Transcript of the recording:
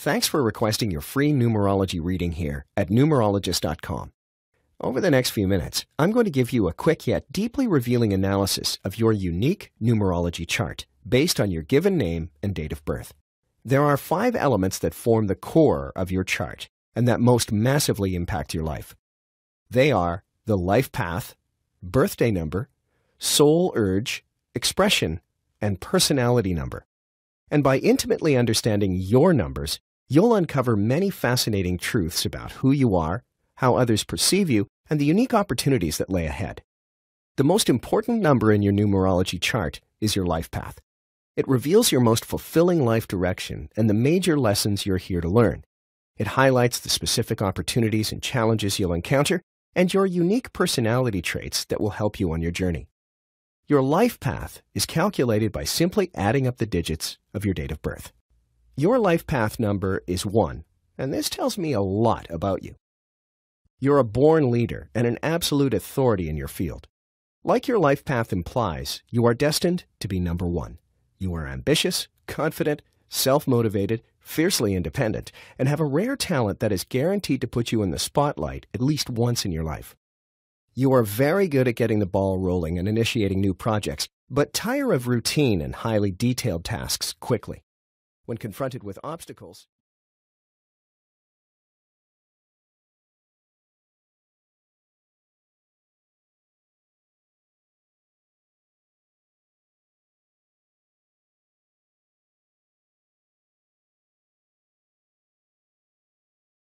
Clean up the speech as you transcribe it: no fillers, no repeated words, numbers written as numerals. Thanks for requesting your free numerology reading here at numerologist.com. Over the next few minutes, I'm going to give you a quick yet deeply revealing analysis of your unique numerology chart based on your given name and date of birth. There are 5 elements that form the core of your chart and that most massively impact your life. They are the life path, birthday number, soul urge, expression, and personality number. And by intimately understanding your numbers, you'll uncover many fascinating truths about who you are, how others perceive you, and the unique opportunities that lay ahead. The most important number in your numerology chart is your life path. It reveals your most fulfilling life direction and the major lessons you're here to learn. It highlights the specific opportunities and challenges you'll encounter and your unique personality traits that will help you on your journey. Your life path is calculated by simply adding up the digits of your date of birth. Your life path number is 1, and this tells me a lot about you. You're a born leader and an absolute authority in your field. Like your life path implies, you are destined to be number 1. You are ambitious, confident, self-motivated, fiercely independent, and have a rare talent that is guaranteed to put you in the spotlight at least once in your life. You are very good at getting the ball rolling and initiating new projects, but tire of routine and highly detailed tasks quickly. When confronted with obstacles,